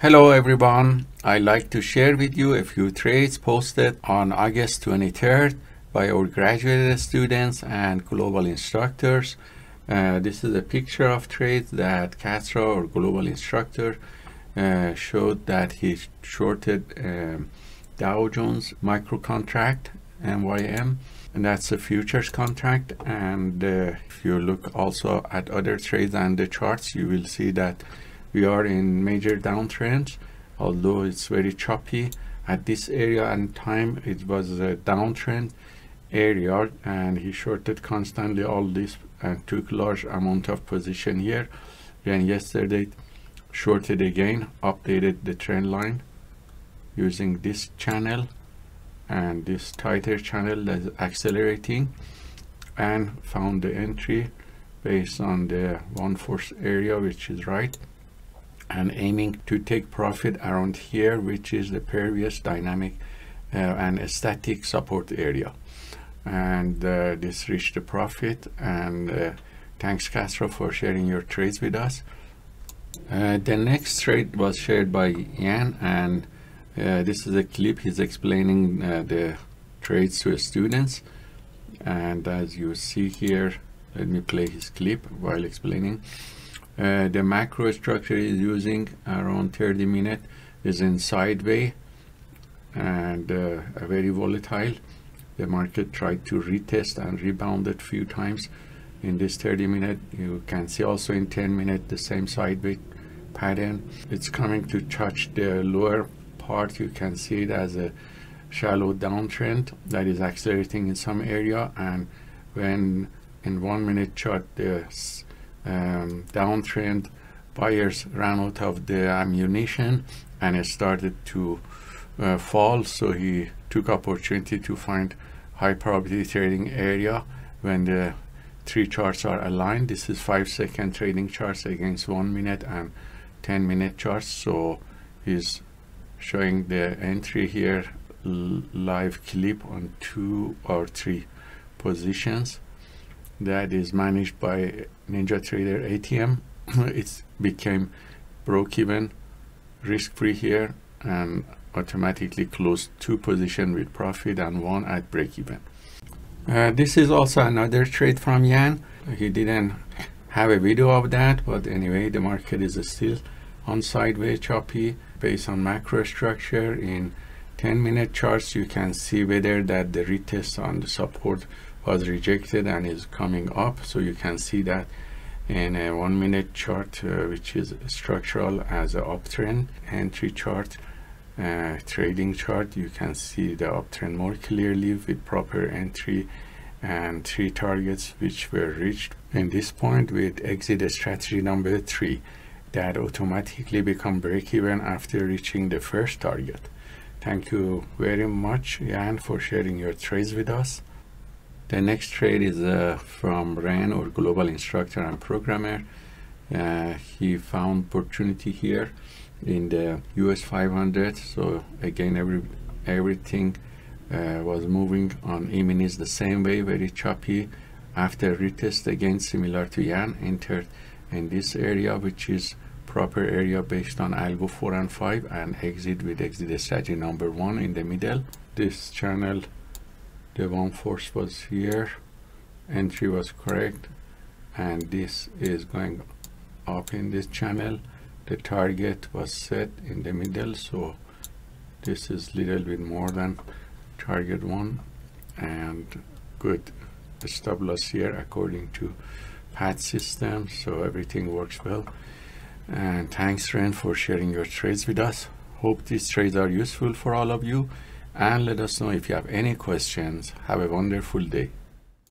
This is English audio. Hello everyone, I'd like to share with you a few trades posted on August 23rd by our graduate students and global instructors. This is a picture of trades that Castro, our global instructor, showed that he shorted Dow Jones micro contract, MYM, and that's a futures contract. And if you look also at other trades and the charts, you will see that we are in major downtrends, although it's very choppy at this area and time. It was a downtrend area, and he shorted constantly all this and took large amount of position here. Then yesterday shorted again, updated the trend line using this channel and this tighter channel that's accelerating, and found the entry based on the 1/4 area, which is right, and aiming to take profit around here, which is the previous dynamic and static support area. And this reached the profit. And thanks Castro for sharing your trades with us. The next trade was shared by Ian, and this is a clip. He's explaining the trades to students, and as you see here, let me play his clip while explaining. The macro structure is using around 30 minutes, is in sideways and very volatile. The market tried to retest and rebounded few times in this 30 minutes. You can see also in 10 minutes the same sideways pattern. It's coming to touch the lower part. You can see it as a shallow downtrend that is accelerating in some area, and when in 1 minute chart the downtrend, buyers ran out of the ammunition and it started to fall. So he took opportunity to find high probability trading area when the three charts are aligned. This is 5-second trading charts against 1 minute and 10-minute charts. So he's showing the entry here, live clip on 2 or 3 positions that is managed by Ninja Trader ATM. It became broke even, risk free here, and automatically closed 2 positions with profit and 1 at break even. This is also another trade from Yan. He didn't have a video of that, but anyway, the market is still on sideways, choppy, based on macro structure. In 10-minute charts you can see whether that the retest on the support was rejected and is coming up. So you can see that in a 1-minute chart, which is structural as an uptrend entry chart, trading chart. You can see the uptrend more clearly with proper entry and 3 targets which were reached in this point with exit strategy number 3 that automatically become break even after reaching the first target. Thank you very much, Ian, for sharing your trades with us. The next trade is from Ren, our global instructor and programmer. He found opportunity here in the US 500. So again, everything was moving on E-minis the same way, very choppy. After retest, again similar to Yan, entered in this area, which is proper area based on algo 4 and 5, and exit with exit strategy number 1 in the middle. This channel, the 1/4 was here, entry was correct, and this is going up in this channel. The target was set in the middle, so this is little bit more than target 1, and good stop loss here according to PAAT system. So everything works well. And thanks Ren for sharing your trades with us. Hope these trades are useful for all of you. And let us know if you have any questions. Have a wonderful day.